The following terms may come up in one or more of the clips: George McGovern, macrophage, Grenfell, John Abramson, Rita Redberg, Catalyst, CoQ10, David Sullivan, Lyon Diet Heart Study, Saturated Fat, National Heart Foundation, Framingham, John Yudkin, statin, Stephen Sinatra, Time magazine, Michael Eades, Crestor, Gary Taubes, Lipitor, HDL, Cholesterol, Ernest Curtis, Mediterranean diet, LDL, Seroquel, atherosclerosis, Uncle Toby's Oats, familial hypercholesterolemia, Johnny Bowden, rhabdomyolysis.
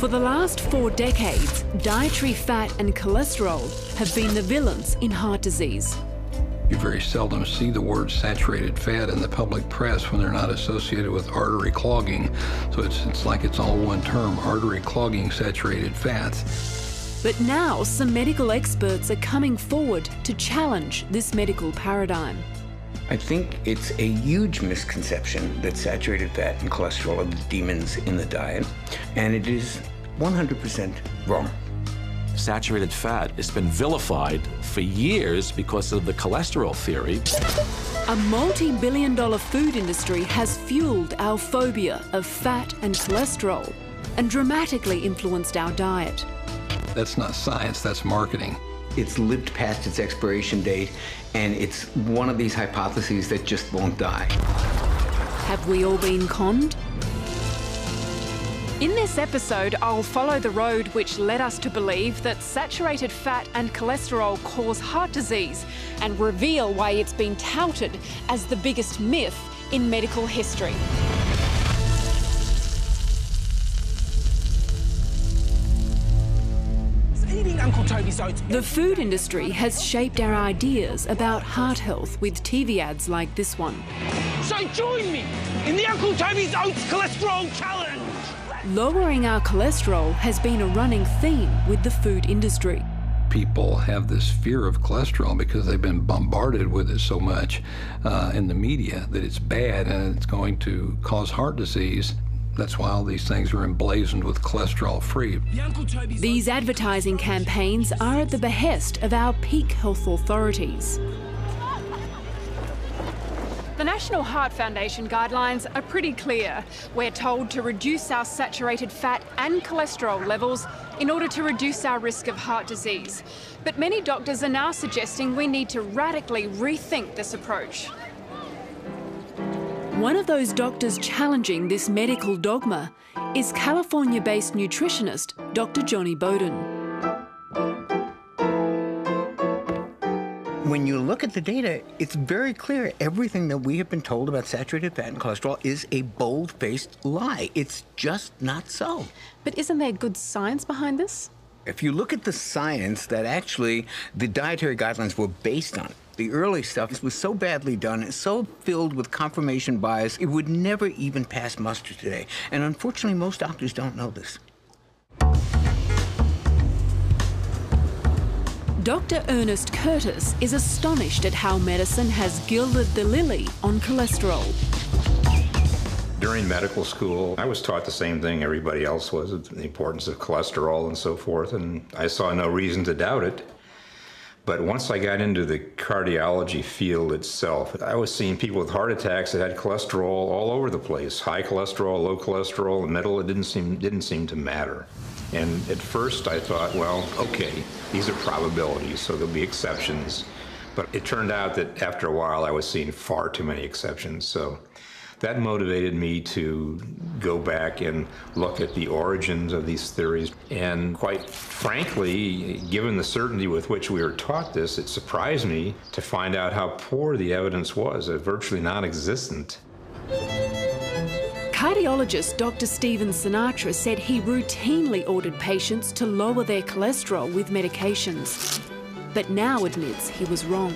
For the last 4 decades, dietary fat and cholesterol have been the villains in heart disease. You very seldom see the word saturated fat in the public press when they're not associated with artery clogging. So it's like it's all one term, artery clogging saturated fats. But now some medical experts are coming forward to challenge this medical paradigm. I think it's a huge misconception that saturated fat and cholesterol are the demons in the diet, and it is 100% wrong. Saturated fat has been vilified for years because of the cholesterol theory. A multi-billion-dollar food industry has fueled our phobia of fat and cholesterol and dramatically influenced our diet. That's not science, that's marketing. It's lived past its expiration date, and it's one of these hypotheses that just won't die. Have we all been conned? In this episode, I'll follow the road which led us to believe that saturated fat and cholesterol cause heart disease and reveal why it's been touted as the biggest myth in medical history. Uncle Toby's Oats. The food industry has shaped our ideas about heart health with TV ads like this one. So join me in the Uncle Toby's Oats Cholesterol Challenge! Lowering our cholesterol has been a running theme with the food industry. People have this fear of cholesterol because they've been bombarded with it so much in the media that it's bad and it's going to cause heart disease. That's why all these things are emblazoned with cholesterol-free. These advertising campaigns are at the behest of our peak health authorities. The National Heart Foundation guidelines are pretty clear. We're told to reduce our saturated fat and cholesterol levels in order to reduce our risk of heart disease. But many doctors are now suggesting we need to radically rethink this approach. One of those doctors challenging this medical dogma is California-based nutritionist Dr. Johnny Bowden. When you look at the data, it's very clear everything that we have been told about saturated fat and cholesterol is a bold-faced lie. It's just not so. But isn't there good science behind this? If you look at the science that actually the dietary guidelines were based on, the early stuff was so badly done, so filled with confirmation bias, it would never even pass muster today. And unfortunately, most doctors don't know this. Dr. Ernest Curtis is astonished at how medicine has gilded the lily on cholesterol. During medical school, I was taught the same thing everybody else was, the importance of cholesterol and so forth, and I saw no reason to doubt it. But once I got into the cardiology field itself, I was seeing people with heart attacks that had cholesterol all over the place. High cholesterol, low cholesterol, and middle, it didn't seem to matter. And at first I thought, well, okay, these are probabilities, so there'll be exceptions. But it turned out that after a while I was seeing far too many exceptions. So that motivated me to go back and look at the origins of these theories. And quite frankly, given the certainty with which we were taught this, it surprised me to find out how poor the evidence was, virtually non-existent. Cardiologist Dr. Stephen Sinatra said he routinely ordered patients to lower their cholesterol with medications, but now admits he was wrong.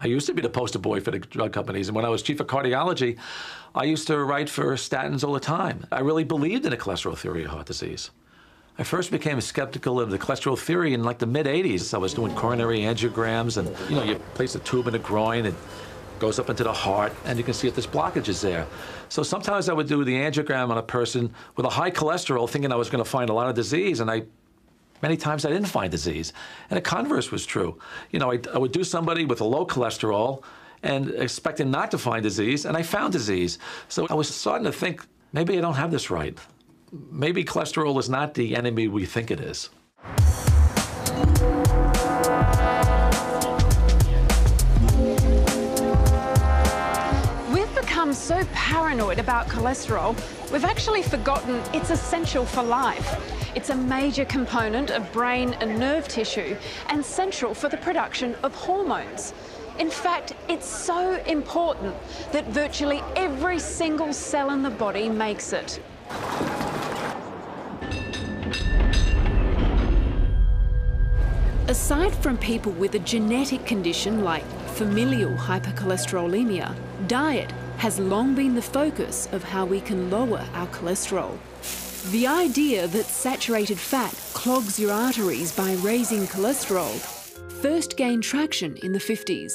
I used to be the poster boy for the drug companies, and when I was chief of cardiology, I used to write for statins all the time. I really believed in the cholesterol theory of heart disease. I first became skeptical of the cholesterol theory in like the mid-'80s. I was doing coronary angiograms, and you know, you place a tube in the groin, it goes up into the heart, and you can see if this blockage is there. So sometimes I would do the angiogram on a person with a high cholesterol, thinking I was going to find a lot of disease, and many times I didn't find disease, and the converse was true. You know, I would do somebody with a low cholesterol and expecting not to find disease, and I found disease. So I was starting to think, maybe I don't have this right. Maybe cholesterol is not the enemy we think it is. We've become so paranoid about cholesterol, we've actually forgotten it's essential for life. It's a major component of brain and nerve tissue and central for the production of hormones. In fact, it's so important that virtually every single cell in the body makes it. Aside from people with a genetic condition like familial hypercholesterolemia, diet has long been the focus of how we can lower our cholesterol. The idea that saturated fat clogs your arteries by raising cholesterol first gained traction in the 50s.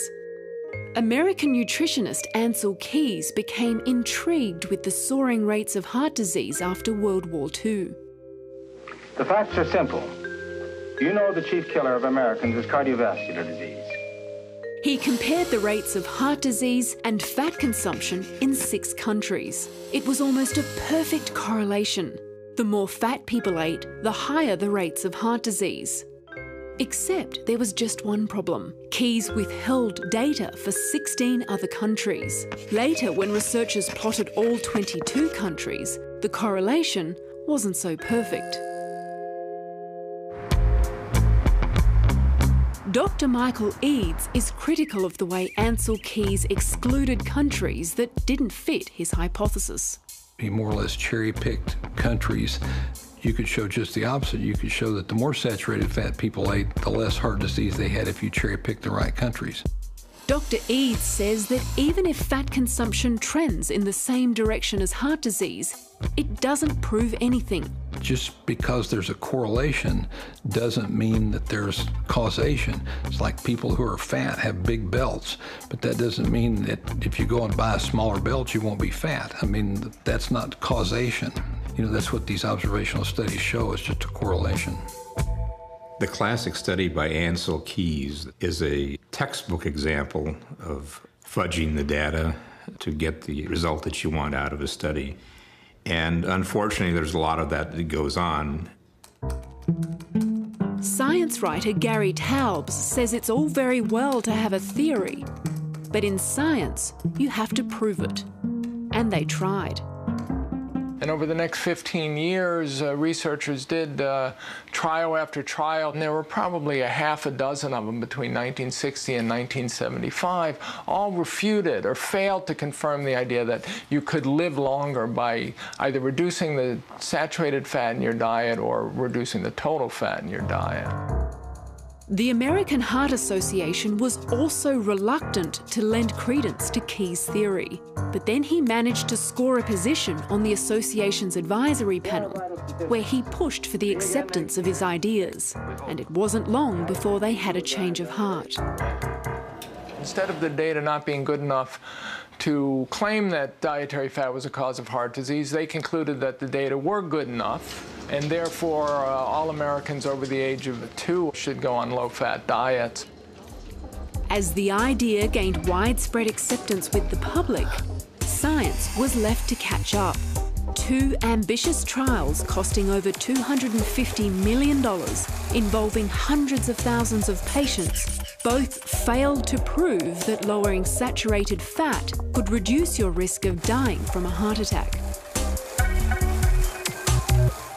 American nutritionist Ansel Keys became intrigued with the soaring rates of heart disease after World War II. The facts are simple. You know the chief killer of Americans is cardiovascular disease. He compared the rates of heart disease and fat consumption in 6 countries. It was almost a perfect correlation. The more fat people ate, the higher the rates of heart disease. Except there was just one problem. Keys withheld data for 16 other countries. Later, when researchers plotted all 22 countries, the correlation wasn't so perfect. Dr. Michael Eades is critical of the way Ansel Keys excluded countries that didn't fit his hypothesis. He more or less cherry-picked countries. You could show just the opposite. You could show that the more saturated fat people ate, the less heart disease they had if you cherry-picked the right countries. Dr. Eades says that even if fat consumption trends in the same direction as heart disease, it doesn't prove anything. Just because there's a correlation doesn't mean that there's causation. It's like people who are fat have big belts, but that doesn't mean that if you go and buy a smaller belt, you won't be fat. I mean, that's not causation. You know, that's what these observational studies show, it's just a correlation. The classic study by Ansel Keys is a textbook example of fudging the data to get the result that you want out of a study. And unfortunately, there's a lot of that that goes on. Science writer Gary Taubes says it's all very well to have a theory, but in science, you have to prove it. And they tried. And over the next 15 years, researchers did trial after trial, and there were probably 6 of them between 1960 and 1975, all refuted or failed to confirm the idea that you could live longer by either reducing the saturated fat in your diet or reducing the total fat in your diet. The American Heart Association was also reluctant to lend credence to Key's theory. But then he managed to score a position on the association's advisory panel, where he pushed for the acceptance of his ideas. And it wasn't long before they had a change of heart. Instead of the data not being good enough to claim that dietary fat was a cause of heart disease, they concluded that the data were good enough, and therefore all Americans over the age of 2 should go on low-fat diets. As the idea gained widespread acceptance with the public, science was left to catch up. 2 ambitious trials costing over $250 million, involving hundreds of thousands of patients, both failed to prove that lowering saturated fat could reduce your risk of dying from a heart attack.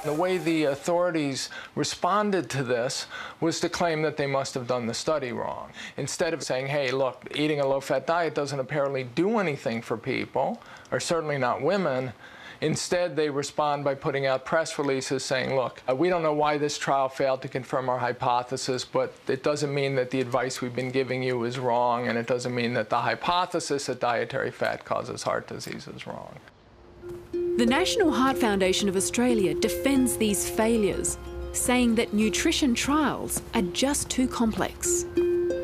The way the authorities responded to this was to claim that they must have done the study wrong. Instead of saying, hey, look, eating a low-fat diet doesn't apparently do anything for people, or certainly not women, instead they respond by putting out press releases saying, look, we don't know why this trial failed to confirm our hypothesis, but it doesn't mean that the advice we've been giving you is wrong, and it doesn't mean that the hypothesis that dietary fat causes heart disease is wrong. The National Heart Foundation of Australia defends these failures, saying that nutrition trials are just too complex.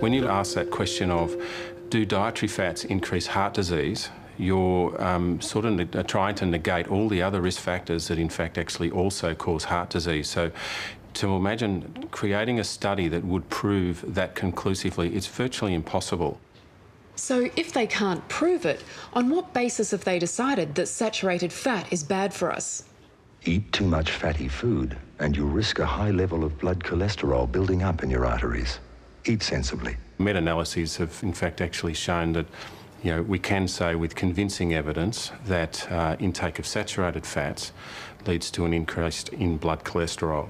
When you ask that question of, do dietary fats increase heart disease, you're sort of trying to negate all the other risk factors that in fact actually also cause heart disease. So to imagine creating a study that would prove that conclusively, it's virtually impossible. So if they can't prove it, on what basis have they decided that saturated fat is bad for us? Eat too much fatty food and you risk a high level of blood cholesterol building up in your arteries. Eat sensibly. Meta-analyses have in fact actually shown that, you know, we can say with convincing evidence that intake of saturated fats leads to an increase in blood cholesterol.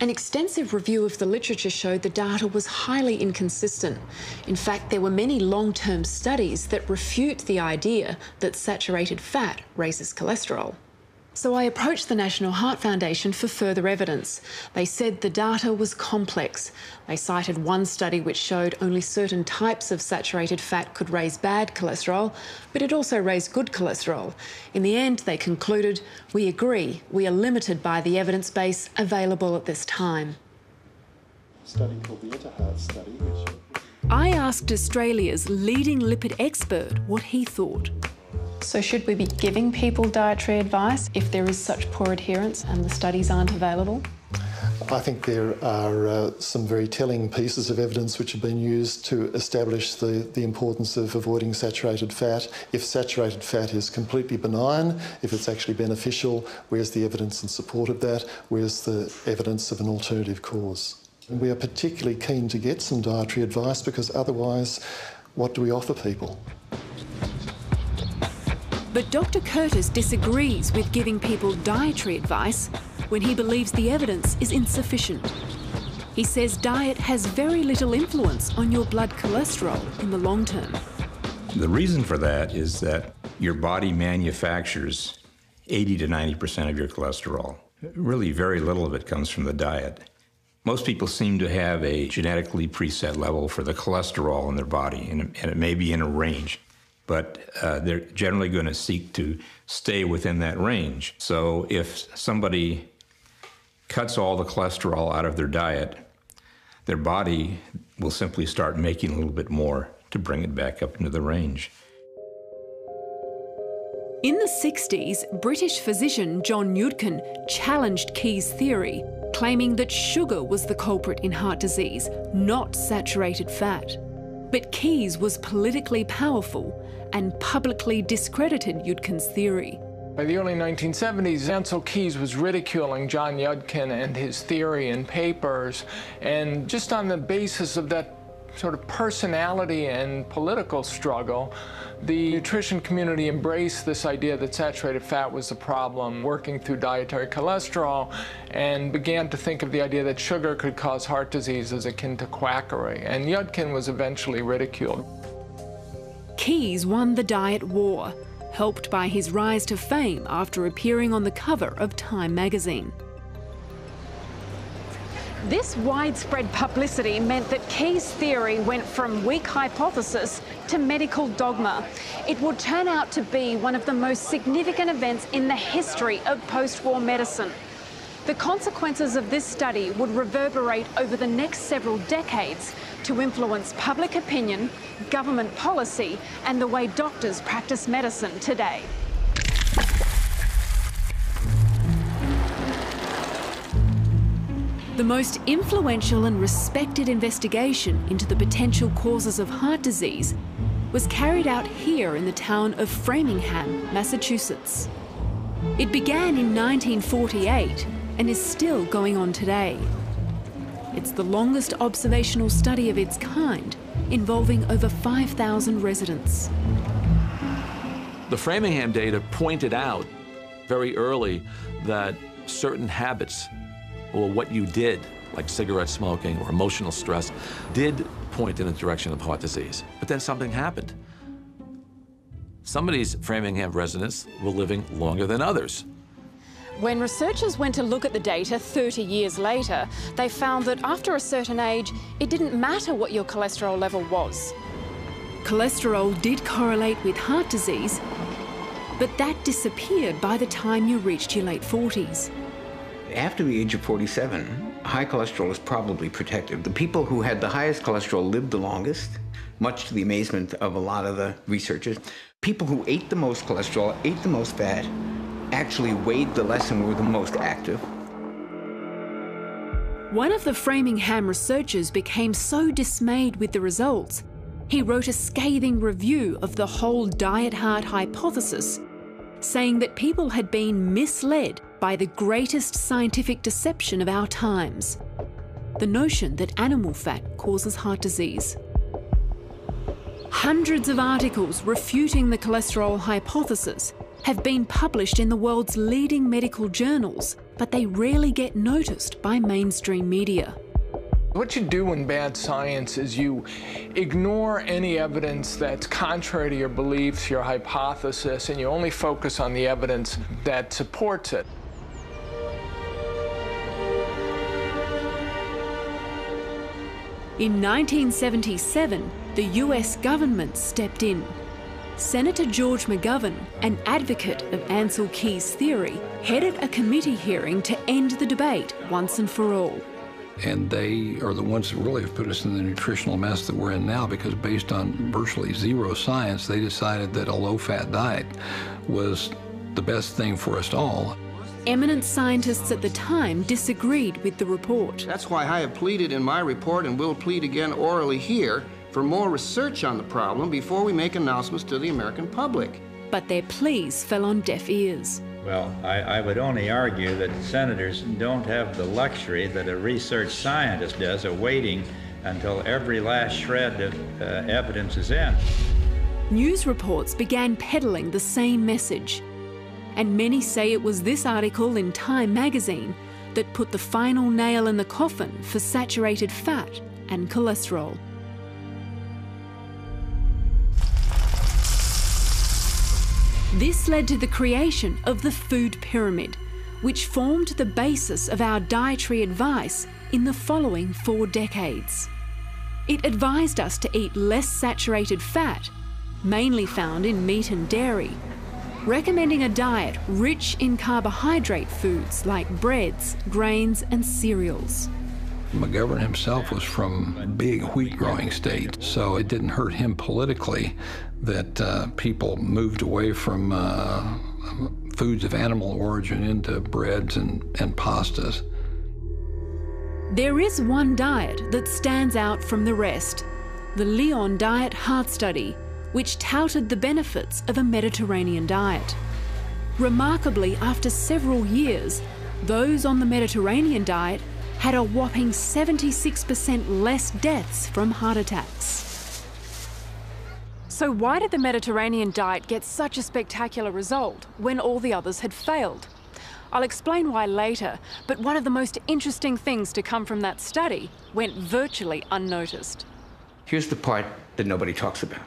An extensive review of the literature showed the data was highly inconsistent. In fact, there were many long-term studies that refute the idea that saturated fat raises cholesterol. So I approached the National Heart Foundation for further evidence. They said the data was complex. They cited one study which showed only certain types of saturated fat could raise bad cholesterol, but it also raised good cholesterol. In the end, they concluded, "We agree, we are limited by the evidence base available at this time." Study called the Heart Study. I asked Australia's leading lipid expert what he thought. So should we be giving people dietary advice if there is such poor adherence and the studies aren't available? I think there are some very telling pieces of evidence which have been used to establish the importance of avoiding saturated fat. If saturated fat is completely benign, if it's actually beneficial, where's the evidence in support of that? Where's the evidence of an alternative cause? And we are particularly keen to get some dietary advice because otherwise, what do we offer people? But Dr. Curtis disagrees with giving people dietary advice when he believes the evidence is insufficient. He says diet has very little influence on your blood cholesterol in the long term. The reason for that is that your body manufactures 80 to 90% of your cholesterol. Really very little of it comes from the diet. Most people seem to have a genetically preset level for the cholesterol in their body, and it may be in a range. But they're generally going to seek to stay within that range. So if somebody cuts all the cholesterol out of their diet, their body will simply start making a little bit more to bring it back up into the range. In the 60s, British physician John Yudkin challenged Keys' theory, claiming that sugar was the culprit in heart disease, not saturated fat. But Keys was politically powerful and publicly discredited Yudkin's theory. By the early 1970s, Ansel Keys was ridiculing John Yudkin and his theory in papers, and just on the basis of that sort of personality and political struggle, the nutrition community embraced this idea that saturated fat was the problem, working through dietary cholesterol, and began to think of the idea that sugar could cause heart disease as akin to quackery. And Yudkin was eventually ridiculed. Keys won the diet war, helped by his rise to fame after appearing on the cover of Time magazine. This widespread publicity meant that Keys' theory went from weak hypothesis to medical dogma. It would turn out to be one of the most significant events in the history of post-war medicine. The consequences of this study would reverberate over the next several decades to influence public opinion, government policy, and the way doctors practice medicine today. The most influential and respected investigation into the potential causes of heart disease was carried out here in the town of Framingham, Massachusetts. It began in 1948 and is still going on today. It's the longest observational study of its kind, involving over 5,000 residents. The Framingham data pointed out very early that certain habits, or what you did, like cigarette smoking or emotional stress, did point in the direction of heart disease. But then something happened. Some of these Framingham residents were living longer than others. When researchers went to look at the data 30 years later, they found that after a certain age, it didn't matter what your cholesterol level was. Cholesterol did correlate with heart disease, but that disappeared by the time you reached your late 40s. After the age of 47, high cholesterol is probably protective. The people who had the highest cholesterol lived the longest, much to the amazement of a lot of the researchers. People who ate the most cholesterol, ate the most fat, actually weighed the less and were the most active. One of the Framingham researchers became so dismayed with the results, he wrote a scathing review of the whole diet heart hypothesis, saying that people had been misled by the greatest scientific deception of our times, the notion that animal fat causes heart disease. Hundreds of articles refuting the cholesterol hypothesis have been published in the world's leading medical journals, but they rarely get noticed by mainstream media. What you do in bad science is you ignore any evidence that's contrary to your beliefs, your hypothesis, and you only focus on the evidence that supports it. In 1977, the US government stepped in. Senator George McGovern, an advocate of Ansel Keys' theory, headed a committee hearing to end the debate once and for all. And they are the ones that really have put us in the nutritional mess that we're in now, because based on virtually zero science, they decided that a low-fat diet was the best thing for us all. Eminent scientists at the time disagreed with the report. That's why I have pleaded in my report, and will plead again orally here, for more research on the problem before we make announcements to the American public. But their pleas fell on deaf ears. Well, I would only argue that senators don't have the luxury that a research scientist does of waiting until every last shred of evidence is in. News reports began peddling the same message. And many say it was this article in Time magazine that put the final nail in the coffin for saturated fat and cholesterol. This led to the creation of the food pyramid, which formed the basis of our dietary advice in the following 4 decades. It advised us to eat less saturated fat, mainly found in meat and dairy, recommending a diet rich in carbohydrate foods like breads, grains and cereals. McGovern himself was from big wheat-growing states, so it didn't hurt him politically that people moved away from foods of animal origin into breads and pastas. There is one diet that stands out from the rest, the Lyon Diet Heart Study, which touted the benefits of a Mediterranean diet. Remarkably, after several years, those on the Mediterranean diet had a whopping 76% less deaths from heart attacks. So why did the Mediterranean diet get such a spectacular result when all the others had failed? I'll explain why later, but one of the most interesting things to come from that study went virtually unnoticed. Here's the part that nobody talks about.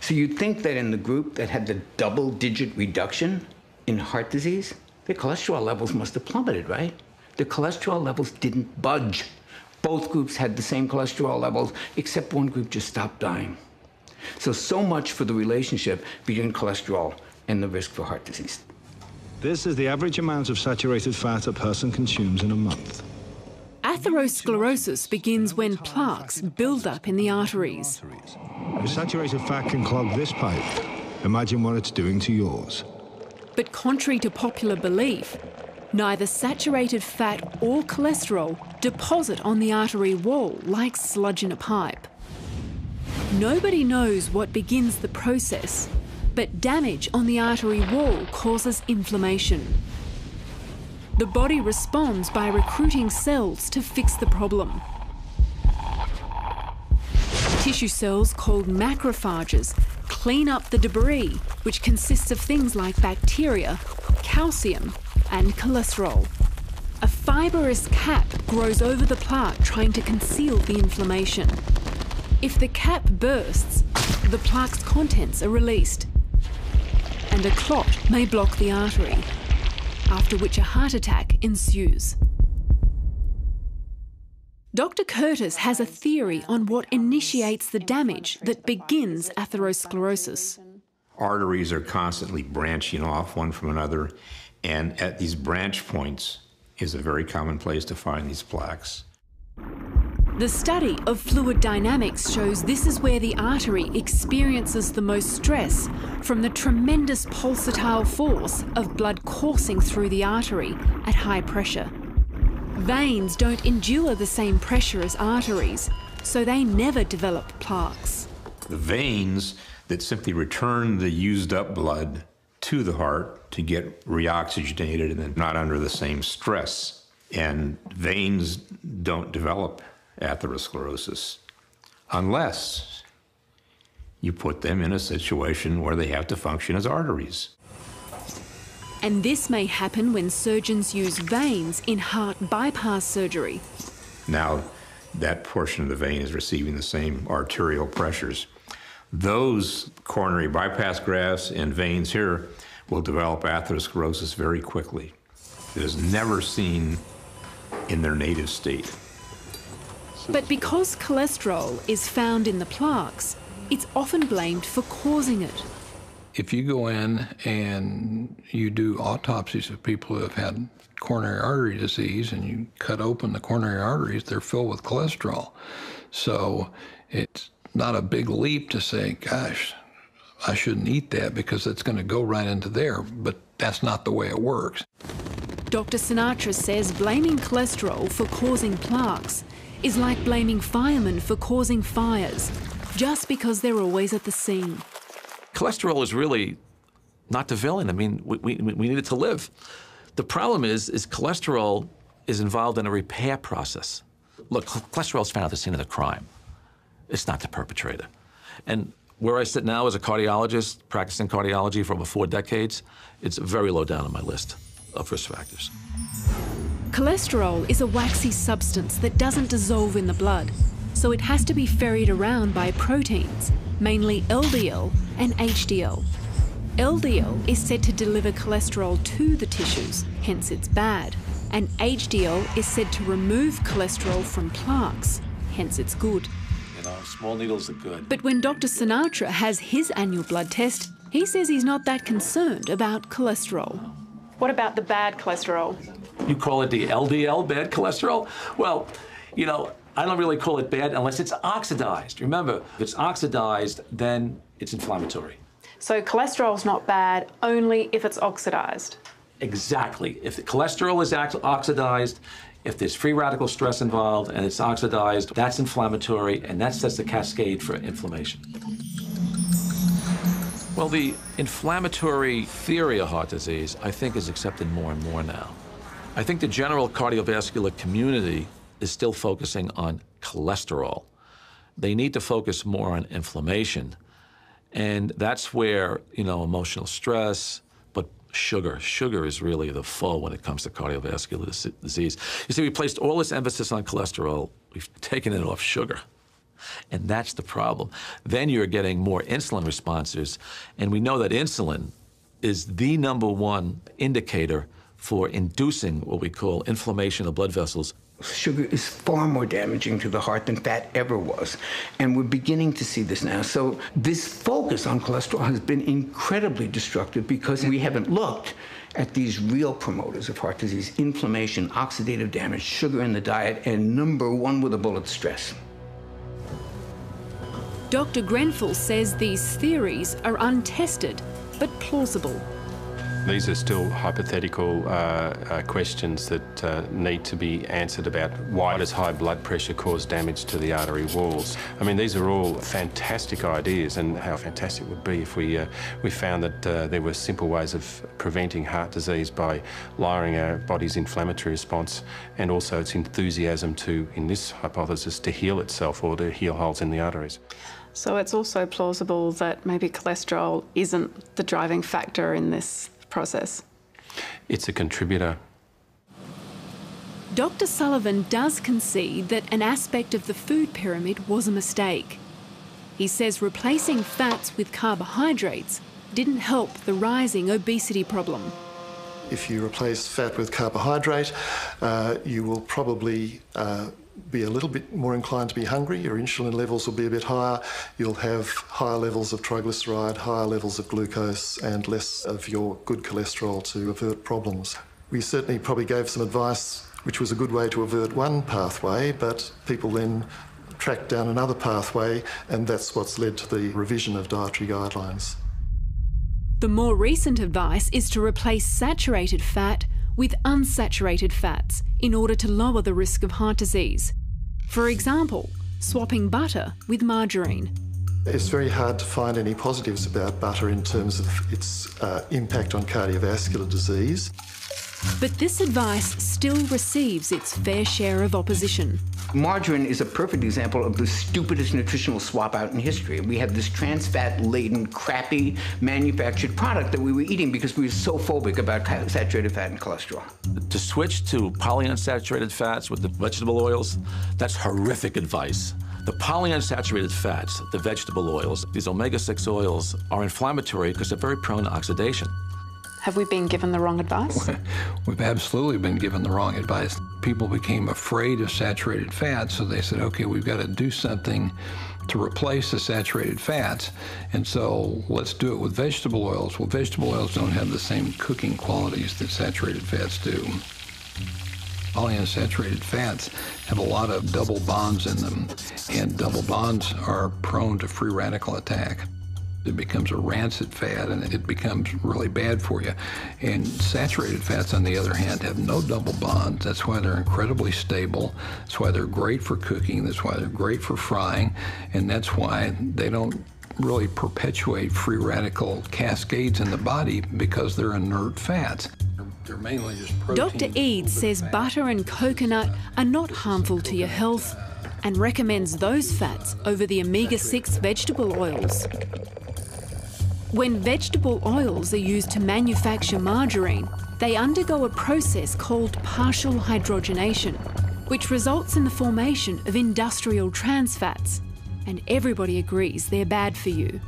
So you'd think that in the group that had the double-digit reduction in heart disease, their cholesterol levels must have plummeted, right? The cholesterol levels didn't budge. Both groups had the same cholesterol levels, except one group just stopped dying. So much for the relationship between cholesterol and the risk for heart disease. This is the average amount of saturated fat a person consumes in a month. Atherosclerosis begins when plaques build up in the arteries. If saturated fat can clog this pipe, imagine what it's doing to yours. But contrary to popular belief, neither saturated fat or cholesterol deposit on the artery wall like sludge in a pipe. Nobody knows what begins the process, but damage on the artery wall causes inflammation. The body responds by recruiting cells to fix the problem. Tissue cells called macrophages clean up the debris, which consists of things like bacteria, calcium and cholesterol. A fibrous cap grows over the plaque, trying to conceal the inflammation. If the cap bursts, the plaque's contents are released, and a clot may block the artery, after which a heart attack ensues. Dr. Curtis has a theory on what initiates the damage that begins atherosclerosis. Arteries are constantly branching off one from another, and at these branch points is a very common place to find these plaques. The study of fluid dynamics shows this is where the artery experiences the most stress from the tremendous pulsatile force of blood coursing through the artery at high pressure. Veins don't endure the same pressure as arteries, so they never develop plaques. The veins that simply return the used up blood to the heart to get reoxygenated and then not under the same stress. And veins don't develop atherosclerosis, unless you put them in a situation where they have to function as arteries. And this may happen when surgeons use veins in heart bypass surgery. Now, that portion of the vein is receiving the same arterial pressures. Those coronary bypass grafts and veins here will develop atherosclerosis very quickly. It is never seen in their native state. But because cholesterol is found in the plaques, it's often blamed for causing it. If you go in and you do autopsies of people who have had coronary artery disease and you cut open the coronary arteries, they're filled with cholesterol. So it's not a big leap to say, gosh, I shouldn't eat that because it's going to go right into there, but that's not the way it works. Dr. Sinatra says blaming cholesterol for causing plaques is like blaming firemen for causing fires, just because they're always at the scene. Cholesterol is really not the villain. I mean, we need it to live. The problem is cholesterol is involved in a repair process. Look, cholesterol is found at the scene of the crime. It's not the perpetrator. And where I sit now as a cardiologist, practicing cardiology for over 4 decades, it's very low down on my list of risk factors. Cholesterol is a waxy substance that doesn't dissolve in the blood, so it has to be ferried around by proteins, mainly LDL and HDL. LDL is said to deliver cholesterol to the tissues, hence it's bad, and HDL is said to remove cholesterol from plaques, hence it's good. You know, small needles are good. But when Dr. Sinatra has his annual blood test, he says he's not that concerned about cholesterol. What about the bad cholesterol? You call it the LDL, bad cholesterol? Well, you know, I don't really call it bad unless it's oxidized. Remember, if it's oxidized, then it's inflammatory. So cholesterol's not bad only if it's oxidized? Exactly. If the cholesterol is oxidized, if there's free radical stress involved and it's oxidized, that's inflammatory, and that sets the cascade for inflammation. Well, the inflammatory theory of heart disease, I think, is accepted more and more now. I think the general cardiovascular community is still focusing on cholesterol. They need to focus more on inflammation. And that's where, you know, emotional stress, but sugar. Sugar is really the foe when it comes to cardiovascular disease. You see, we placed all this emphasis on cholesterol. We've taken it off sugar. And that's the problem. Then you're getting more insulin responses. And we know that insulin is the #1 indicator for inducing what we call inflammation of blood vessels. Sugar is far more damaging to the heart than fat ever was. And we're beginning to see this now. So this focus on cholesterol has been incredibly destructive because we haven't looked at these real promoters of heart disease: inflammation, oxidative damage, sugar in the diet, and #1 with a bullet, stress. Dr. Grenfell says these theories are untested, but plausible. These are still hypothetical questions that need to be answered about why does high blood pressure cause damage to the artery walls. I mean, these are all fantastic ideas, and how fantastic it would be if we found that there were simple ways of preventing heart disease by lowering our body's inflammatory response and also its enthusiasm to, in this hypothesis, to heal itself or to heal holes in the arteries. So it's also plausible that maybe cholesterol isn't the driving factor in this process. It's a contributor. Dr. Sullivan does concede that an aspect of the food pyramid was a mistake. He says replacing fats with carbohydrates didn't help the rising obesity problem. If you replace fat with carbohydrate, you will probably be a little bit more inclined to be hungry. Your insulin levels will be a bit higher. You'll have higher levels of triglyceride, higher levels of glucose, and less of your good cholesterol to avert problems. We certainly probably gave some advice which was a good way to avert one pathway, but people then tracked down another pathway, and that's what's led to the revision of dietary guidelines. The more recent advice is to replace saturated fat with unsaturated fats in order to lower the risk of heart disease. For example, swapping butter with margarine. It's very hard to find any positives about butter in terms of its impact on cardiovascular disease. But this advice still receives its fair share of opposition. Margarine is a perfect example of the stupidest nutritional swap out in history. We had this trans fat laden, crappy, manufactured product that we were eating because we were so phobic about saturated fat and cholesterol. To switch to polyunsaturated fats with the vegetable oils, that's horrific advice. The polyunsaturated fats, the vegetable oils, these omega-6 oils are inflammatory because they're very prone to oxidation. Have we been given the wrong advice? We've absolutely been given the wrong advice. People became afraid of saturated fats, so they said, okay, we've got to do something to replace the saturated fats, and so let's do it with vegetable oils. Well, vegetable oils don't have the same cooking qualities that saturated fats do. Polyunsaturated fats have a lot of double bonds in them, and double bonds are prone to free radical attack. It becomes a rancid fat, and it becomes really bad for you. And saturated fats, on the other hand, have no double bonds. That's why they're incredibly stable. That's why they're great for cooking. That's why they're great for frying. And that's why they don't really perpetuate free radical cascades in the body, because they're inert fats. They're mainly just protein. Dr. Eades says butter and coconut are not harmful to your health and recommends those fats over the omega-6 vegetable oils. When vegetable oils are used to manufacture margarine, they undergo a process called partial hydrogenation, which results in the formation of industrial trans fats, and everybody agrees they're bad for you.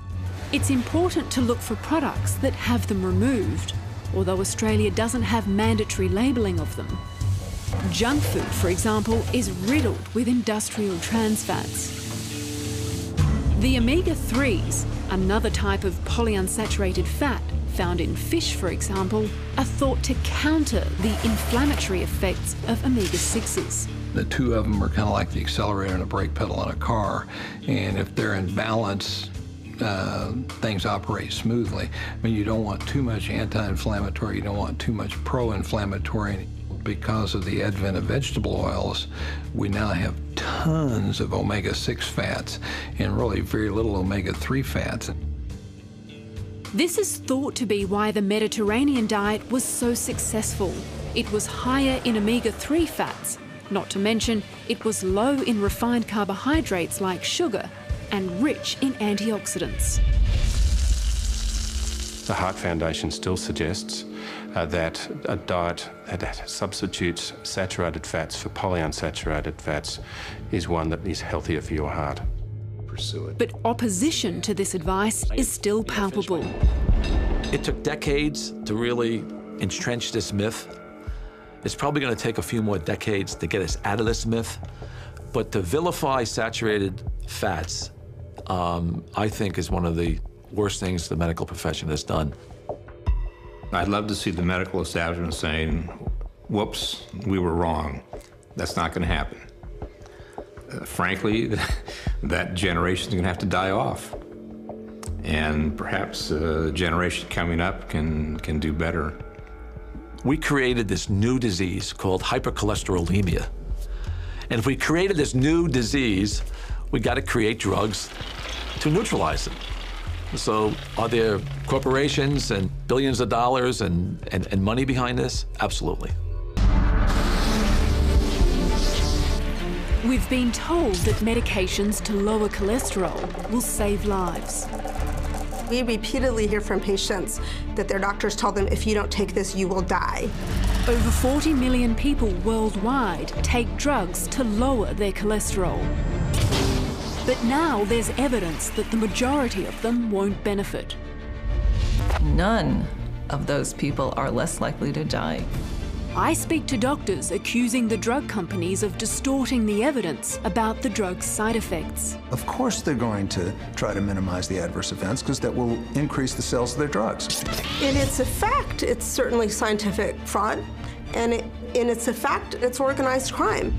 It's important to look for products that have them removed, although Australia doesn't have mandatory labelling of them. Junk food, for example, is riddled with industrial trans fats. The omega-3s, another type of polyunsaturated fat found in fish, for example, are thought to counter the inflammatory effects of omega-6s. The two of them are kind of like the accelerator and a brake pedal on a car, and if they're in balance, things operate smoothly. I mean, you don't want too much anti-inflammatory, you don't want too much pro-inflammatory. Because of the advent of vegetable oils, we now have tons of omega-6 fats and really very little omega-3 fats. This is thought to be why the Mediterranean diet was so successful. It was higher in omega-3 fats, not to mention it was low in refined carbohydrates like sugar and rich in antioxidants. The Heart Foundation still suggests that a diet that substitutes saturated fats for polyunsaturated fats is one that is healthier for your heart. Pursue it. But opposition to this advice is still palpable. It took decades to really entrench this myth. It's probably going to take a few more decades to get us out of this myth. But to vilify saturated fats, I think, is one of the worst things the medical profession has done. I'd love to see the medical establishment saying, whoops, we were wrong. That's not going to happen. Frankly, that generation is going to have to die off. And perhaps the generation coming up can do better. We created this new disease called hypercholesterolemia. And if we created this new disease, we got to create drugs to neutralize it. So are there corporations and billions of dollars and money behind this? Absolutely. We've been told that medications to lower cholesterol will save lives. We repeatedly hear from patients that their doctors tell them, if you don't take this, you will die. Over 40 million people worldwide take drugs to lower their cholesterol. But now there's evidence that the majority of them won't benefit. None of those people are less likely to die. I speak to doctors accusing the drug companies of distorting the evidence about the drug's side effects. Of course they're going to try to minimize the adverse events, because that will increase the sales of their drugs. In its effect, it's certainly scientific fraud, and in its effect, it's organized crime.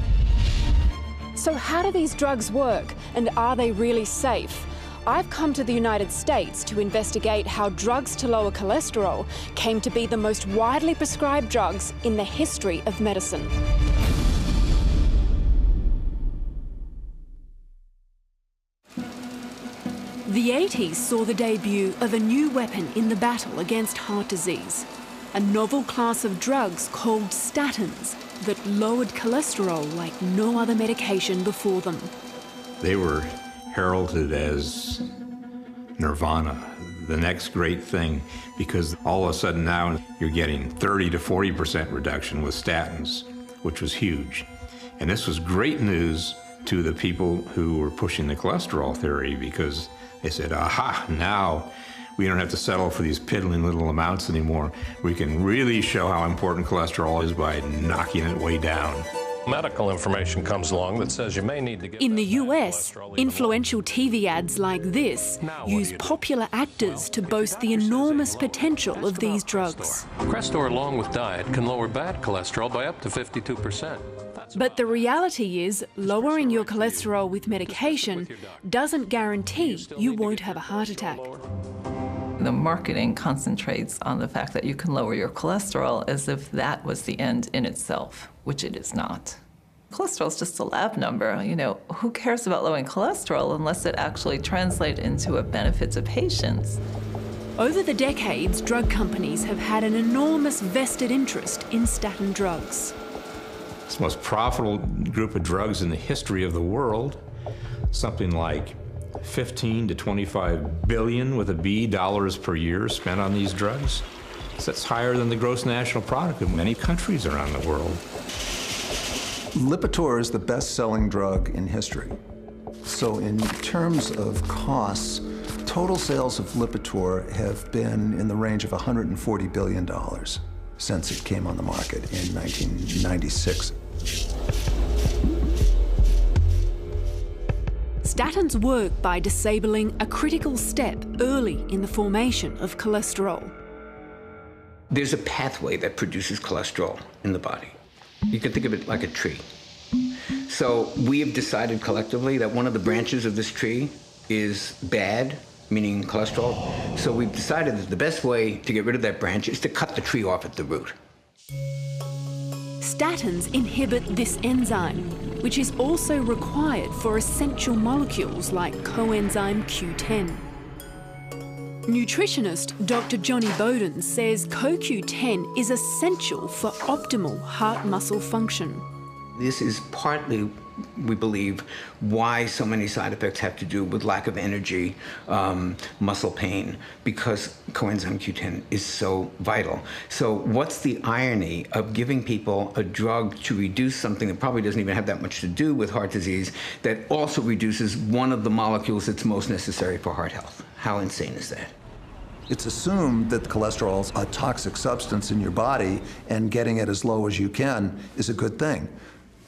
So how do these drugs work, and are they really safe? I've come to the United States to investigate how drugs to lower cholesterol came to be the most widely prescribed drugs in the history of medicine. The 80s saw the debut of a new weapon in the battle against heart disease, a novel class of drugs called statins, that lowered cholesterol like no other medication before them. They were heralded as nirvana, the next great thing, because all of a sudden now you're getting 30 to 40% reduction with statins, which was huge. And this was great news to the people who were pushing the cholesterol theory, because they said, aha, now we don't have to settle for these piddling little amounts anymore. We can really show how important cholesterol is by knocking it way down. Medical information comes along that says you may need to get... In the US, influential TV ads like this use popular actors to boast the enormous potential of these drugs. Crestor, along with diet, can lower bad cholesterol by up to 52%. But the reality is, lowering your cholesterol with medication doesn't guarantee you won't have a heart attack. The marketing concentrates on the fact that you can lower your cholesterol as if that was the end in itself, which it is not. Cholesterol is just a lab number. You know, who cares about lowering cholesterol unless it actually translates into a benefit to patients? Over the decades, drug companies have had an enormous vested interest in statin drugs. It's the most profitable group of drugs in the history of the world. Something like 15 to 25 billion with a B dollars per year spent on these drugs. So that's higher than the gross national product of many countries around the world. Lipitor is the best-selling drug in history. So in terms of costs, total sales of Lipitor have been in the range of $140 billion. Since it came on the market in 1996. Statins work by disabling a critical step early in the formation of cholesterol. There's a pathway that produces cholesterol in the body. You can think of it like a tree. So we have decided collectively that one of the branches of this tree is bad, meaning cholesterol. So we've decided that the best way to get rid of that branch is to cut the tree off at the root. Statins inhibit this enzyme, which is also required for essential molecules like coenzyme Q10. Nutritionist Dr. Johnny Bowden says CoQ10 is essential for optimal heart-muscle function. This is partly, we believe, why so many side effects have to do with lack of energy, muscle pain, because coenzyme Q10 is so vital. So what's the irony of giving people a drug to reduce something that probably doesn't even have that much to do with heart disease that also reduces one of the molecules that's most necessary for heart health? How insane is that? It's assumed that cholesterol is a toxic substance in your body, and getting it as low as you can is a good thing.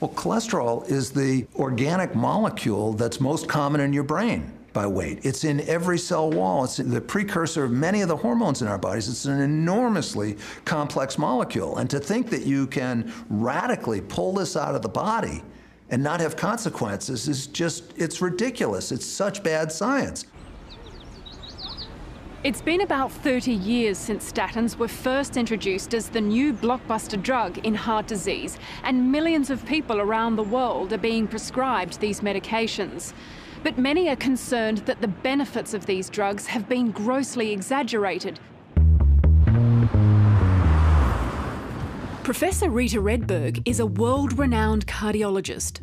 Well, cholesterol is the organic molecule that's most common in your brain by weight. It's in every cell wall. It's the precursor of many of the hormones in our bodies. It's an enormously complex molecule. And to think that you can radically pull this out of the body and not have consequences is just, it's ridiculous. It's such bad science. It's been about 30 years since statins were first introduced as the new blockbuster drug in heart disease, and millions of people around the world are being prescribed these medications. But many are concerned that the benefits of these drugs have been grossly exaggerated. Professor Rita Redberg is a world-renowned cardiologist.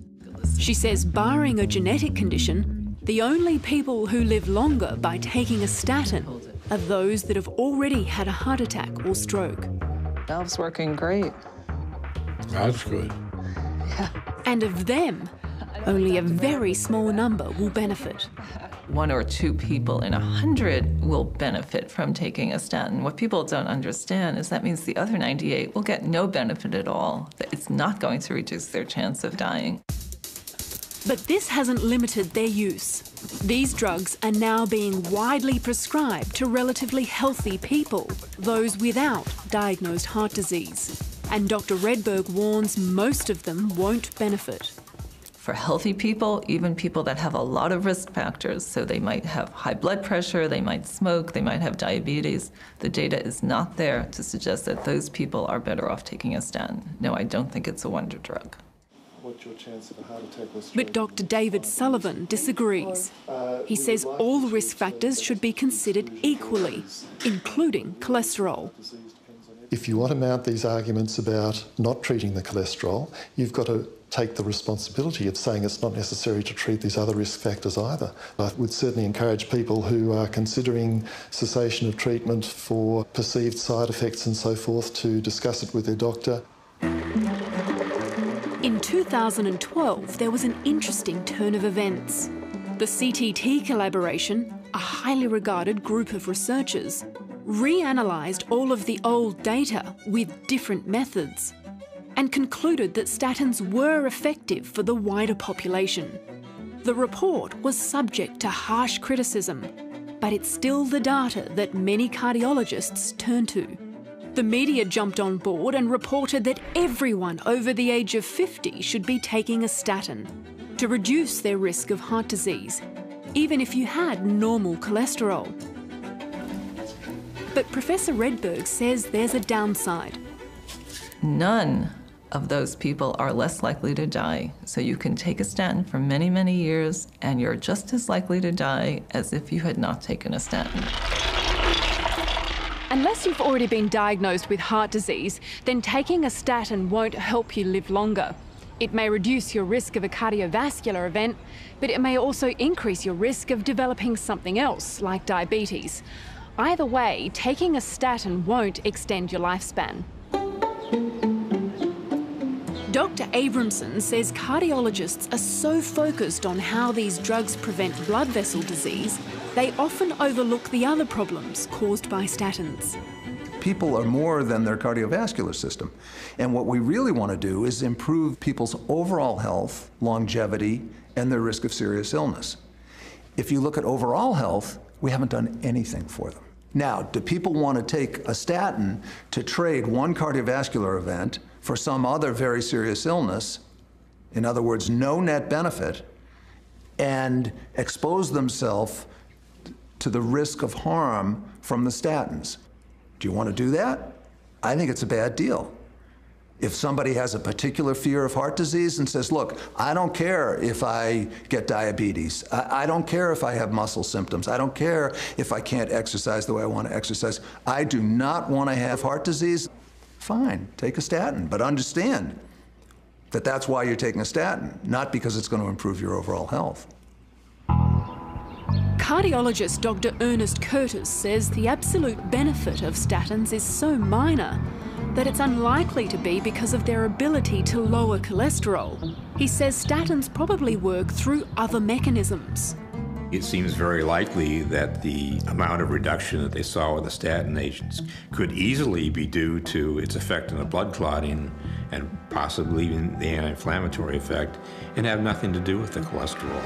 She says, barring a genetic condition, the only people who live longer by taking a statin are those that have already had a heart attack or stroke. Valve's working great. That's good. Yeah. And of them, only a very small number will benefit. 1 or 2 people in 100 will benefit from taking a statin. What people don't understand is that means the other 98 will get no benefit at all. It's not going to reduce their chance of dying. But this hasn't limited their use. These drugs are now being widely prescribed to relatively healthy people, those without diagnosed heart disease. And Dr. Redberg warns most of them won't benefit. For healthy people, even people that have a lot of risk factors, so they might have high blood pressure, they might smoke, they might have diabetes, the data is not there to suggest that those people are better off taking a statin. No, I don't think it's a wonder drug. But Dr. David Sullivan disagrees. He says all risk factors should be considered equally, including cholesterol. if you want to mount these arguments about not treating the cholesterol, you've got to take the responsibility of saying it's not necessary to treat these other risk factors either. I would certainly encourage people who are considering cessation of treatment for perceived side effects and so forth to discuss it with their doctor. In 2012, there was an interesting turn of events. The CTT collaboration, a highly regarded group of researchers, reanalysed all of the old data with different methods and concluded that statins were effective for the wider population. The report was subject to harsh criticism, but it's still the data that many cardiologists turn to. The media jumped on board and reported that everyone over the age of 50 should be taking a statin to reduce their risk of heart disease, even if you had normal cholesterol. But Professor Redberg says there's a downside. None of those people are less likely to die. So you can take a statin for many, many years and you're just as likely to die as if you had not taken a statin. Unless you've already been diagnosed with heart disease, then taking a statin won't help you live longer. It may reduce your risk of a cardiovascular event, but it may also increase your risk of developing something else, like diabetes. Either way, taking a statin won't extend your lifespan. Dr. Abramson says cardiologists are so focused on how these drugs prevent blood vessel disease, they often overlook the other problems caused by statins. People are more than their cardiovascular system. And what we really want to do is improve people's overall health, longevity, and their risk of serious illness. If you look at overall health, we haven't done anything for them. Now, do people want to take a statin to trade one cardiovascular event for some other very serious illness, in other words, no net benefit, and expose themselves to the risk of harm from the statins? Do you want to do that? I think it's a bad deal. If somebody has a particular fear of heart disease and says, look, I don't care if I get diabetes. I don't care if I have muscle symptoms. I don't care if I can't exercise the way I want to exercise. I do not want to have heart disease. Fine, take a statin, but understand that that's why you're taking a statin, not because it's going to improve your overall health. Cardiologist Dr. Ernest Curtis says the absolute benefit of statins is so minor that it's unlikely to be because of their ability to lower cholesterol. He says statins probably work through other mechanisms. It seems very likely that the amount of reduction that they saw with the statin agents could easily be due to its effect on the blood clotting and possibly even the anti-inflammatory effect, and have nothing to do with the cholesterol.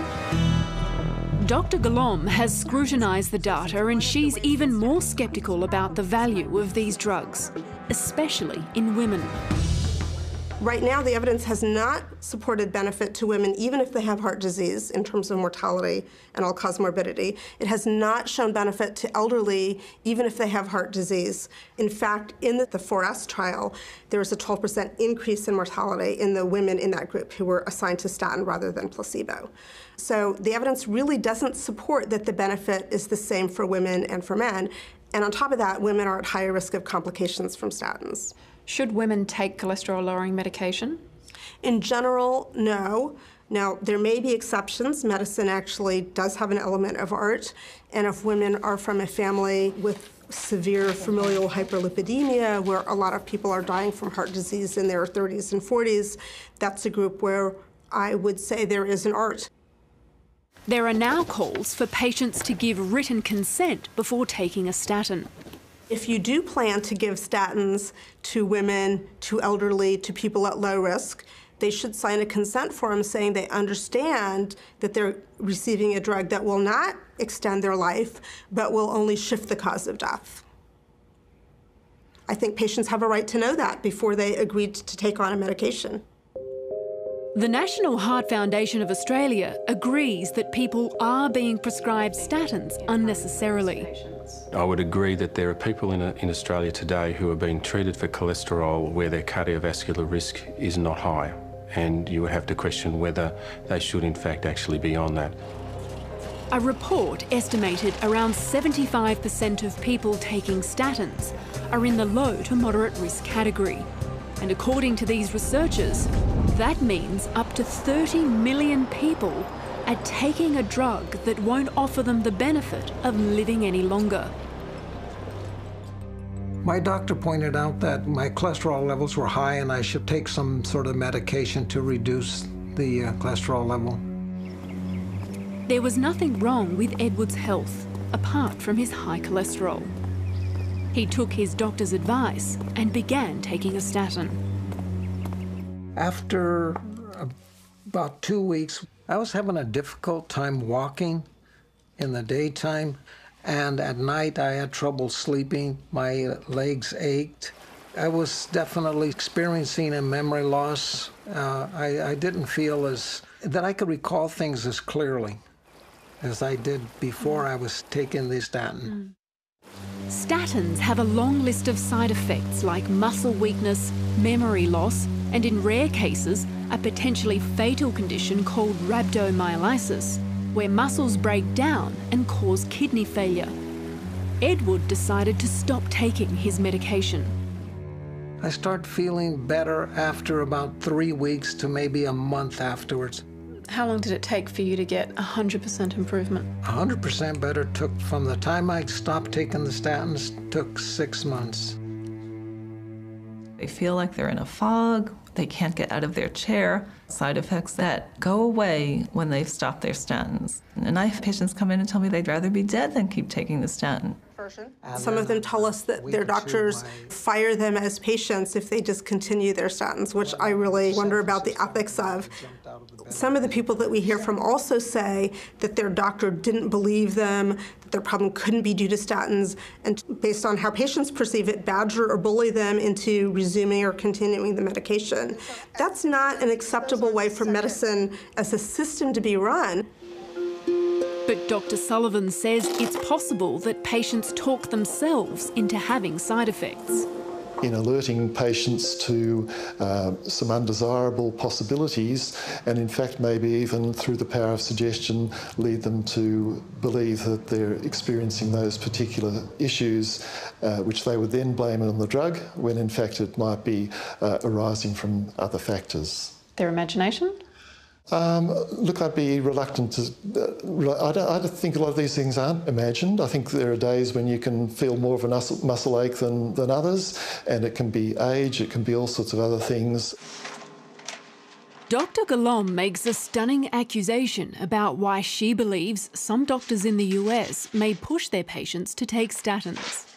Dr. Golom has scrutinised the data, and she's even more sceptical about the value of these drugs, especially in women. Right now, the evidence has not supported benefit to women, even if they have heart disease, in terms of mortality and all-cause morbidity. It has not shown benefit to elderly, even if they have heart disease. In fact, in the 4S trial, there was a 12% increase in mortality in the women in that group who were assigned to statin rather than placebo. So the evidence really doesn't support that the benefit is the same for women and for men. And on top of that, women are at higher risk of complications from statins. Should women take cholesterol-lowering medication? In general, no. Now, there may be exceptions. Medicine actually does have an element of art. And if women are from a family with severe familial hyperlipidemia, where a lot of people are dying from heart disease in their 30s and 40s, that's a group where I would say there is an art. There are now calls for patients to give written consent before taking a statin. If you do plan to give statins to women, to elderly, to people at low risk, they should sign a consent form saying they understand that they're receiving a drug that will not extend their life, but will only shift the cause of death. I think patients have a right to know that before they agree to take on a medication. The National Heart Foundation of Australia agrees that people are being prescribed statins unnecessarily. I would agree that there are people in Australia today who are being treated for cholesterol where their cardiovascular risk is not high, and you would have to question whether they should in fact actually be on that. A report estimated around 75% of people taking statins are in the low to moderate risk category. And according to these researchers, that means up to 30 million people are taking a drug that won't offer them the benefit of living any longer. My doctor pointed out that my cholesterol levels were high and I should take some sort of medication to reduce the cholesterol level. There was nothing wrong with Edward's health, apart from his high cholesterol. He took his doctor's advice and began taking a statin. After about 2 weeks, I was having a difficult time walking in the daytime, and at night I had trouble sleeping. My legs ached. I was definitely experiencing a memory loss. I didn't feel that I could recall things as clearly as I did before I was taking the statin. Statins have a long list of side effects like muscle weakness, memory loss, and in rare cases, a potentially fatal condition called rhabdomyolysis, where muscles break down and cause kidney failure. Edward decided to stop taking his medication. I started feeling better after about 3 weeks to maybe a month afterwards. How long did it take for you to get 100% improvement? 100% better took from the time I stopped taking the statins, took 6 months. They feel like they're in a fog. They can't get out of their chair. Side effects that go away when they've stopped their statins. And I have patients come in and tell me they'd rather be dead than keep taking the statin. Some of them tell us that their doctors fire them as patients if they discontinue their statins, which I really wonder about the ethics of. Some of the people that we hear from also say that their doctor didn't believe them, that their problem couldn't be due to statins, and based on how patients perceive it, badger or bully them into resuming or continuing the medication. That's not an acceptable way for medicine as a system to be run. But Dr. Sullivan says it's possible that patients talk themselves into having side effects. In alerting patients to some undesirable possibilities, and in fact maybe even through the power of suggestion lead them to believe that they're experiencing those particular issues, which they would then blame on the drug, when in fact it might be arising from other factors. Their imagination? Look, I'd be reluctant to... I don't think a lot of these things aren't imagined. I think there are days when you can feel more of a muscle ache than others, and it can be age, it can be all sorts of other things. Dr. Golom makes a stunning accusation about why she believes some doctors in the US may push their patients to take statins.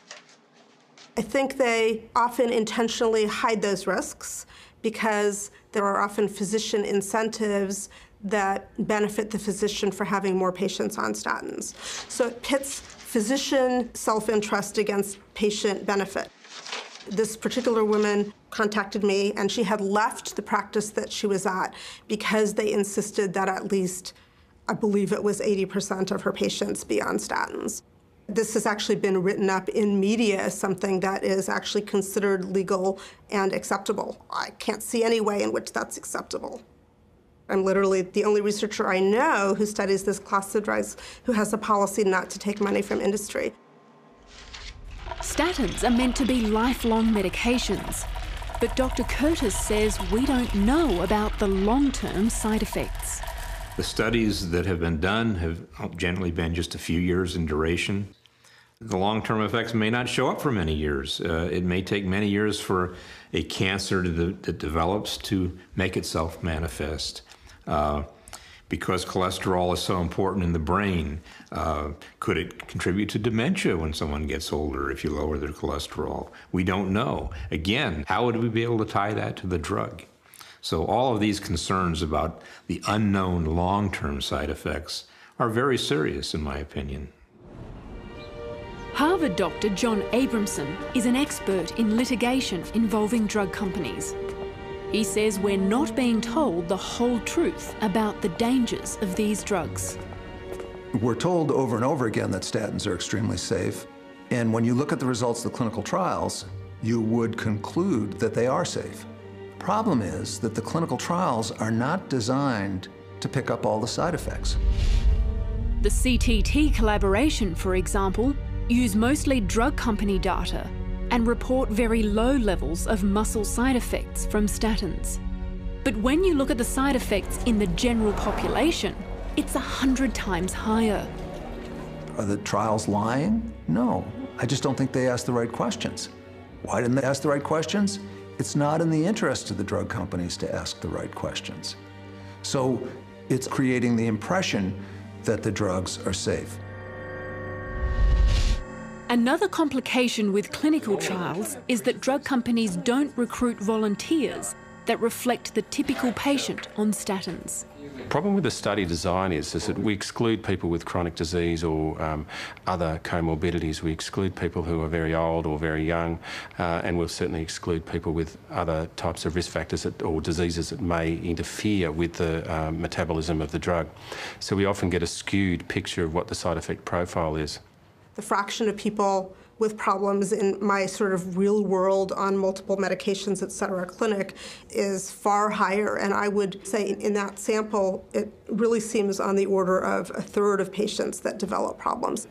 I think they often intentionally hide those risks because there are often physician incentives that benefit the physician for having more patients on statins. So it pits physician self-interest against patient benefit. This particular woman contacted me, and she had left the practice that she was at because they insisted that at least, I believe it was 80% of her patients be on statins. This has actually been written up in media as something that is actually considered legal and acceptable. I can't see any way in which that's acceptable. I'm literally the only researcher I know who studies this class of drugs who has a policy not to take money from industry. Statins are meant to be lifelong medications, but Dr. Curtis says we don't know about the long-term side effects. The studies that have been done have generally been just a few years in duration. The long-term effects may not show up for many years. It may take many years for a cancer that develops to make itself manifest. Because cholesterol is so important in the brain, could it contribute to dementia when someone gets older if you lower their cholesterol? We don't know. Again, how would we be able to tie that to the drug? So all of these concerns about the unknown long-term side effects are very serious, in my opinion. Harvard doctor John Abramson is an expert in litigation involving drug companies. He says we're not being told the whole truth about the dangers of these drugs. We're told over and over again that statins are extremely safe, and when you look at the results of the clinical trials, you would conclude that they are safe. The problem is that the clinical trials are not designed to pick up all the side effects. The CTT collaboration, for example, use mostly drug company data and report very low levels of muscle side effects from statins. But when you look at the side effects in the general population, it's 100 times higher. Are the trials lying? No. I just don't think they asked the right questions. Why didn't they ask the right questions? It's not in the interest of the drug companies to ask the right questions. So it's creating the impression that the drugs are safe. Another complication with clinical trials is that drug companies don't recruit volunteers that reflect the typical patient on statins. The problem with the study design is that we exclude people with chronic disease or other comorbidities. We exclude people who are very old or very young, and we'll certainly exclude people with other types of risk factors or diseases that may interfere with the metabolism of the drug. So we often get a skewed picture of what the side effect profile is. The fraction of people with problems in my sort of real world on multiple medications, et cetera, clinic is far higher. And I would say in that sample, it really seems on the order of 1/3 of patients that develop problems.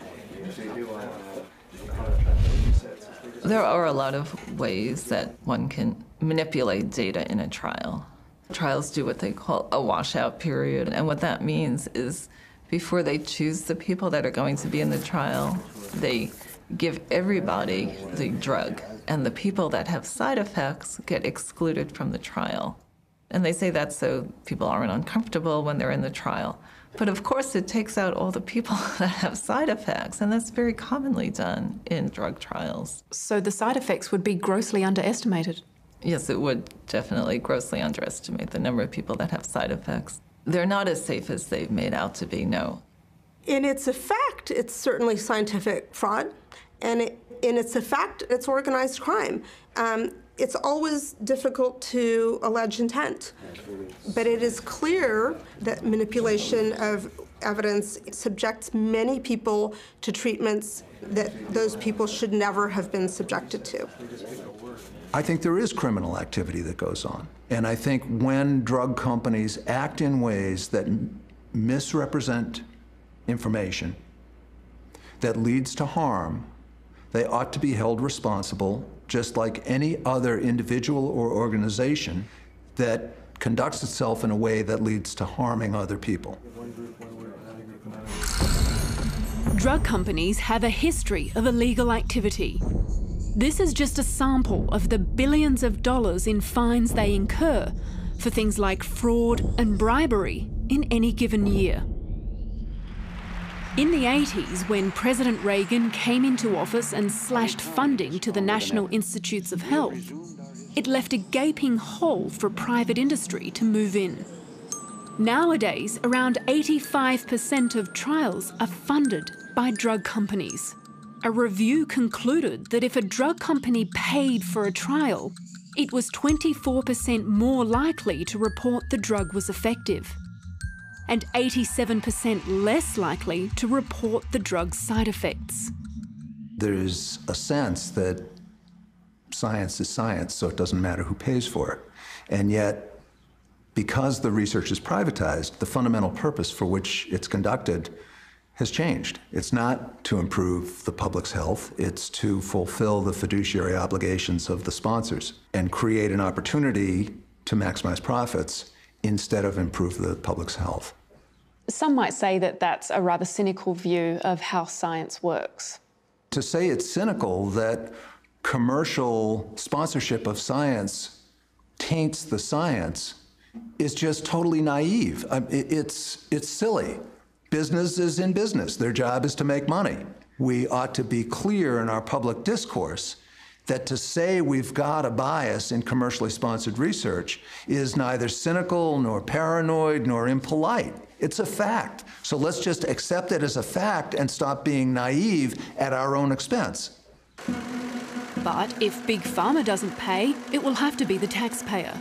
There are a lot of ways that one can manipulate data in a trial. Trials do what they call a washout period. And what that means is before they choose the people that are going to be in the trial, they give everybody the drug, and the people that have side effects get excluded from the trial. And they say that's so people aren't uncomfortable when they're in the trial. But of course it takes out all the people that have side effects, and that's very commonly done in drug trials. So the side effects would be grossly underestimated? Yes, it would definitely grossly underestimate the number of people that have side effects. They're not as safe as they've made out to be, no. In its effect, it's certainly scientific fraud, and in its effect, it's organized crime. It's always difficult to allege intent, but it is clear that manipulation of evidence subjects many people to treatments that those people should never have been subjected to. I think there is criminal activity that goes on, and I think when drug companies act in ways that misrepresent information that leads to harm, they ought to be held responsible just like any other individual or organization that conducts itself in a way that leads to harming other people. Drug companies have a history of illegal activity. This is just a sample of the billions of dollars in fines they incur for things like fraud and bribery in any given year. In the 80s, when President Reagan came into office and slashed funding to the National Institutes of Health, it left a gaping hole for private industry to move in. Nowadays, around 85% of trials are funded by drug companies. A review concluded that if a drug company paid for a trial, it was 24% more likely to report the drug was effective, and 87% less likely to report the drug's side effects. There's a sense that science is science, so it doesn't matter who pays for it. And yet, because the research is privatized, the fundamental purpose for which it's conducted has changed. It's not to improve the public's health, it's to fulfill the fiduciary obligations of the sponsors and create an opportunity to maximize profits instead of improve the public's health. Some might say that that's a rather cynical view of how science works. To say it's cynical that commercial sponsorship of science taints the science is just totally naive. It's silly. Business is in business. Their job is to make money. We ought to be clear in our public discourse that to say we've got a bias in commercially sponsored research is neither cynical, nor paranoid, nor impolite. It's a fact. So let's just accept it as a fact and stop being naive at our own expense. But if Big Pharma doesn't pay, it will have to be the taxpayer.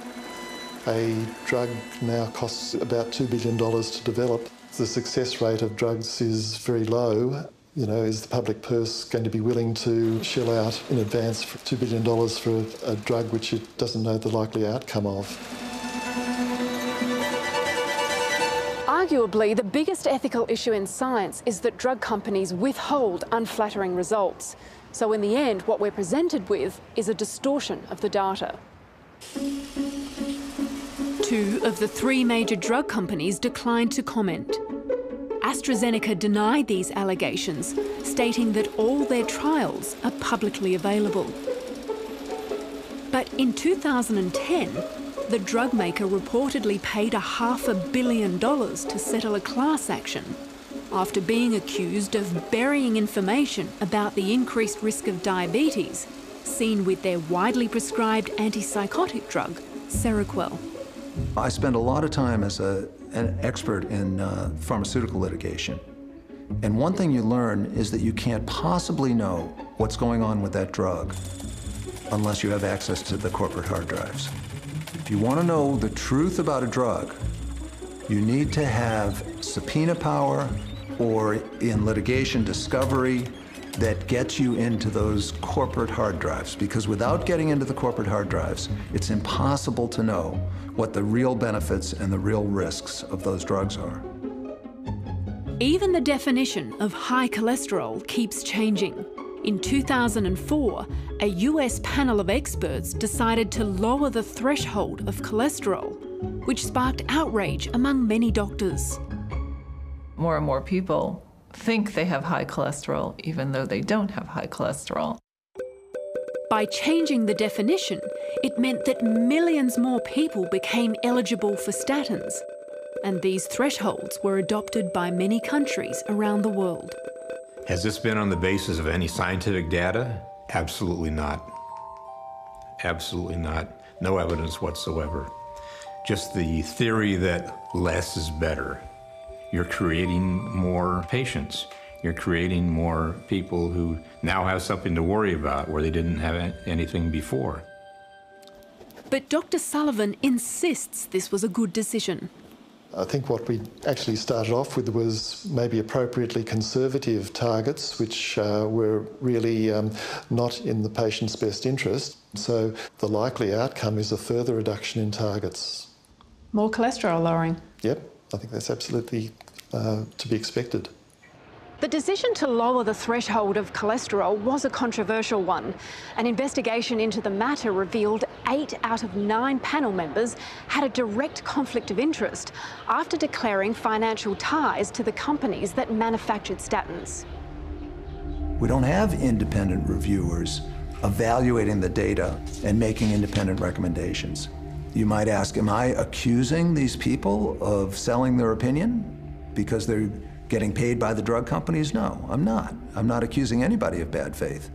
A drug now costs about $2 billion to develop. The success rate of drugs is very low. You know, is the public purse going to be willing to shell out in advance for $2 billion for a drug which it doesn't know the likely outcome of? Arguably, the biggest ethical issue in science is that drug companies withhold unflattering results. So in the end, what we're presented with is a distortion of the data. 2 of the 3 major drug companies declined to comment. AstraZeneca denied these allegations, stating that all their trials are publicly available. But in 2010, the drug maker reportedly paid $500 million to settle a class action after being accused of burying information about the increased risk of diabetes seen with their widely prescribed antipsychotic drug, Seroquel. I spend a lot of time as an expert in pharmaceutical litigation. And one thing you learn is that you can't possibly know what's going on with that drug unless you have access to the corporate hard drives. If you want to know the truth about a drug, you need to have subpoena power or, in litigation, discovery that gets you into those corporate hard drives. Because without getting into the corporate hard drives, it's impossible to know what the real benefits and the real risks of those drugs are. Even the definition of high cholesterol keeps changing. In 2004, a US panel of experts decided to lower the threshold of cholesterol, which sparked outrage among many doctors. More and more people think they have high cholesterol, even though they don't have high cholesterol. By changing the definition, it meant that millions more people became eligible for statins, and these thresholds were adopted by many countries around the world. Has this been on the basis of any scientific data? Absolutely not. Absolutely not. No evidence whatsoever. Just the theory that less is better. You're creating more patients. You're creating more people who now have something to worry about where they didn't have anything before. But Dr. Sullivan insists this was a good decision. I think what we actually started off with was maybe appropriately conservative targets, which were really not in the patient's best interest. So the likely outcome is a further reduction in targets. More cholesterol lowering. Yep, I think that's absolutely to be expected. The decision to lower the threshold of cholesterol was a controversial one. An investigation into the matter revealed 8 out of 9 panel members had a direct conflict of interest after declaring financial ties to the companies that manufactured statins. We don't have independent reviewers evaluating the data and making independent recommendations. You might ask, am I accusing these people of selling their opinion because they're getting paid by the drug companies? No, I'm not. I'm not accusing anybody of bad faith.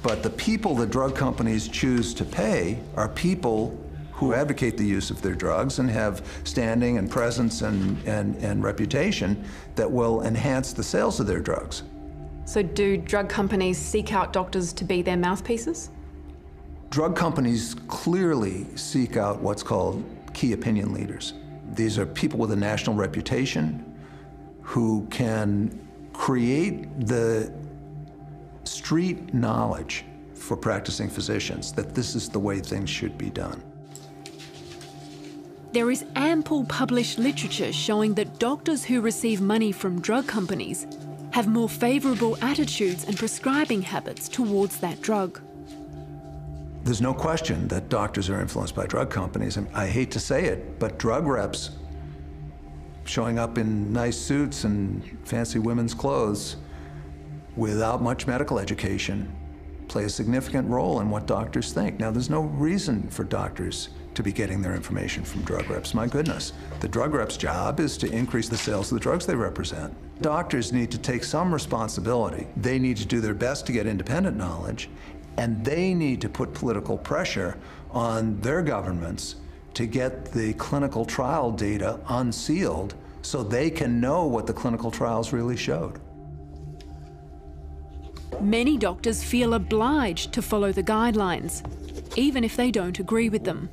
But the people the drug companies choose to pay are people who advocate the use of their drugs and have standing and presence and reputation that will enhance the sales of their drugs. So do drug companies seek out doctors to be their mouthpieces? Drug companies clearly seek out what's called key opinion leaders. These are people with a national reputation who can create the street knowledge for practicing physicians that this is the way things should be done. There is ample published literature showing that doctors who receive money from drug companies have more favourable attitudes and prescribing habits towards that drug. There's no question that doctors are influenced by drug companies, and I hate to say it, but drug reps showing up in nice suits and fancy women's clothes without much medical education play a significant role in what doctors think. Now, there's no reason for doctors to be getting their information from drug reps. My goodness, the drug rep's job is to increase the sales of the drugs they represent. Doctors need to take some responsibility. They need to do their best to get independent knowledge, and they need to put political pressure on their governments to get the clinical trial data unsealed so they can know what the clinical trials really showed. Many doctors feel obliged to follow the guidelines, even if they don't agree with them.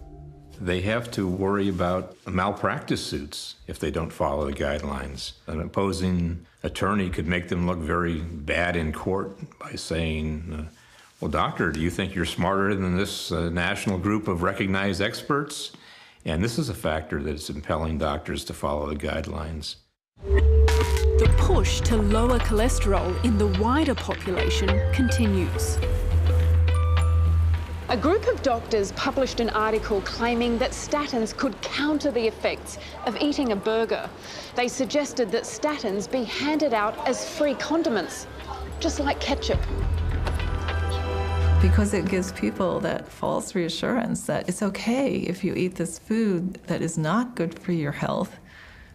They have to worry about malpractice suits if they don't follow the guidelines. An opposing attorney could make them look very bad in court by saying, well, doctor, do you think you're smarter than this national group of recognized experts? And this is a factor that is impelling doctors to follow the guidelines. The push to lower cholesterol in the wider population continues. A group of doctors published an article claiming that statins could counter the effects of eating a burger. They suggested that statins be handed out as free condiments, just like ketchup. Because it gives people that false reassurance that it's okay if you eat this food that is not good for your health,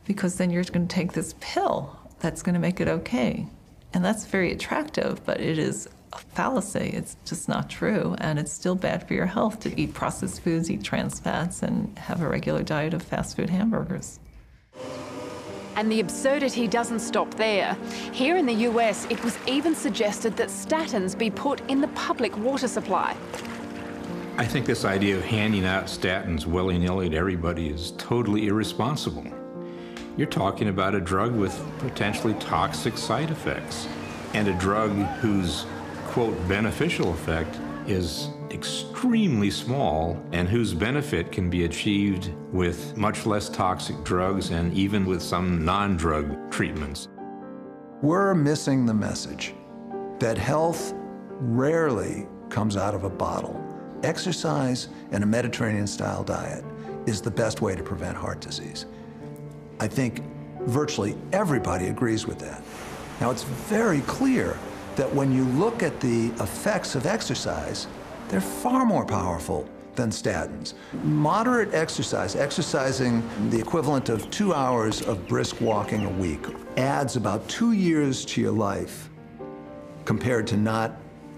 because then you're going to take this pill that's going to make it okay. And that's very attractive, but it is a fallacy. It's just not true, and it's still bad for your health to eat processed foods, eat trans fats, and have a regular diet of fast food hamburgers. And the absurdity doesn't stop there. Here in the US, it was even suggested that statins be put in the public water supply. I think this idea of handing out statins willy-nilly to everybody is totally irresponsible. You're talking about a drug with potentially toxic side effects, and a drug whose, quote, beneficial effect is extremely small and whose benefit can be achieved with much less toxic drugs and even with some non-drug treatments. We're missing the message that health rarely comes out of a bottle. Exercise and a Mediterranean-style diet is the best way to prevent heart disease. I think virtually everybody agrees with that. Now, it's very clear that when you look at the effects of exercise, they're far more powerful than statins. Moderate exercise, exercising the equivalent of 2 hours of brisk walking a week, adds about 2 years to your life compared to not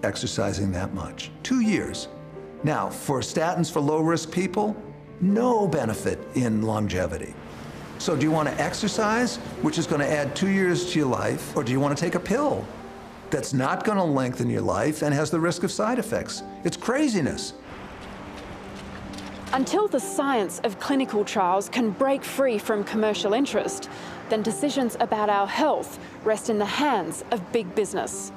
exercising that much. 2 years. Now, for statins for low-risk people, no benefit in longevity. So do you want to exercise, which is going to add 2 years to your life, or do you want to take a pill that's not going to lengthen your life and has the risk of side effects? It's craziness. Until the science of clinical trials can break free from commercial interest, then decisions about our health rest in the hands of big business.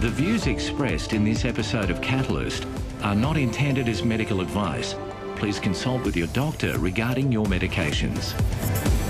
The views expressed in this episode of Catalyst are not intended as medical advice. Please consult with your doctor regarding your medications.